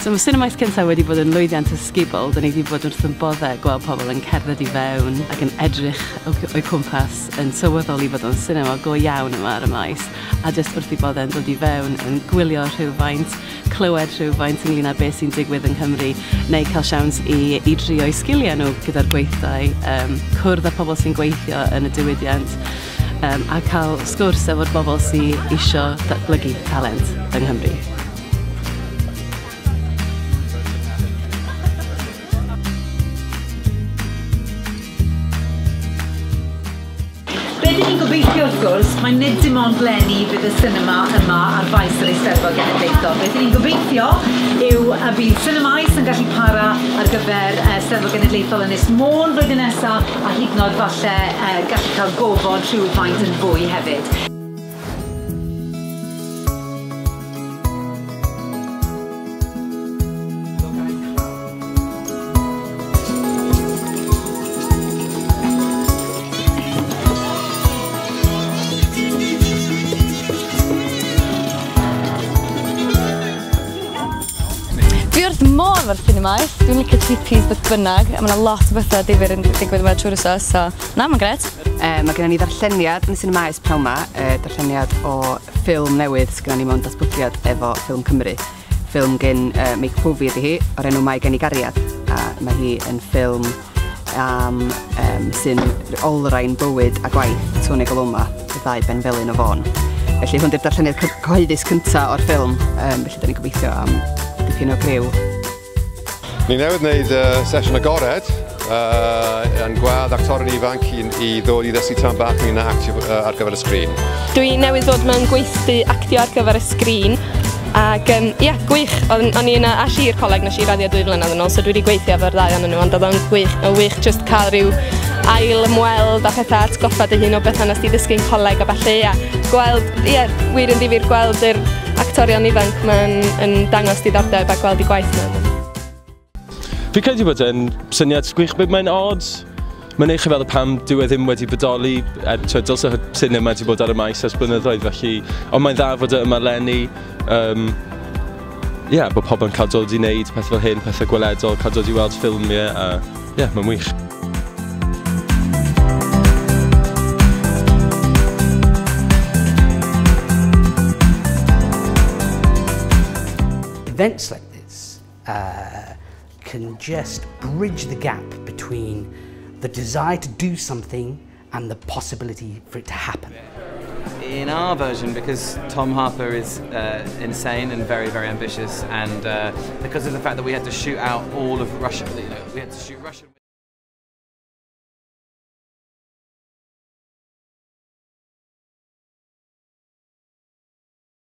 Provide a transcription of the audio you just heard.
So sy'n y maes cyntaf wedi bod yn lwyddiant ysgubol, dyn ni wedi bod wrth yn boddau gweld pobl yn cerdded I fewn ac yn edrych o'i cwmpas yn sylweddoli bod o'n sinema go iawn yma ar y maes a jyst wrth I boddau yn dod I fewn yn gwylio rhywfaint, clywed rhywfaint ynglyn â beth sy'n digwydd yn Cymru neu cael siawns I drio I sgiliau nhw gyda'r gweithdai, cwrdd â pobl sy'n gweithio yn y diwydiant a cael sgwrs efo'r bobl sy'n isio datblygu talent yng Nghymru. Wedyn ni'n gobeithio wrth gwrs, mae nid dim ond leni fydd y sinema yma ar faes yr Eisteddfod Genedlaethol. Wedyn ni'n gobeithio yw y bydd sinemau sy'n gallu para ar gyfer Eisteddfod Genedlaethol Ynys Môn flwyddyn nesaf a hyd yn oed falle gallu cael gofod rhywfaint yn fwy hefyd. More of cinemas. Dwi'n licio TPs beth bynnag, a mae yna lot o bethau difyr yn digwydd yma trwy'r wsos, so na, mae'n gret. Mae gennym ni ddarlleniad yn y cinemas pnawn yma, ddarlleniad o ffilm newydd sy'n ni mewn datblygiad efo Ffilm Cymru. Ffilm gen Meic Pofi ydi hi, o'r enw Mae Gen I Gariad, a mae hi yn ffilm sy'n olrhain bywyd a gwaith Tony Golwma, y ddau Ben Felyn o Fôn. Felly hwn di'r darlleniad cyhoeddus cyntaf o'r ffilm, felly da ni'n gobeithio am dipyn o griw. Ni newydd wneud sesiwn agored yn gwadd actor yn ifanc I ddod I ddysgu tan bach ni'n actio ar gyfer y sgrin. Dwi newydd ddod mewn gweithdy actio ar gyfer y sgrin ac ia, gwych. O'n i yna a Sir coleg nes I radio 2 flynedd yn ôl, so dwi wedi gweithio efo'r ddau o'n nhw, ond oedd o'n gwych jyst cael rhyw ail ymweld a pethau atgoffa dy hun o beth nes ti ddysgu'n coleg a falle, ia, gweld, ia, wir yn ddifur gweld yr actorion ifanc yn dangos diddordeb a gweld I gwaith nhw. Fi credu bod e'n syniad gwych beth mae'n odd. Mae'n eich fel y pam dwi ddim wedi bodoli. Dylse sinema wedi bod ar y maes ers blynyddoedd felly. Ond mae'n dda fod yma leni. Ie, bod pobl yn cael dod I wneud pethau fel hyn, pethau gweledol, cael dod I weld ffilmiau a ie, mae'n wych. Events like this can just bridge the gap between the desire to do something and the possibility for it to happen. In our version, because Tom Harper is insane and very, very ambitious, and because of the fact that we had to shoot out all of Russia, you know, we had to shoot Russia.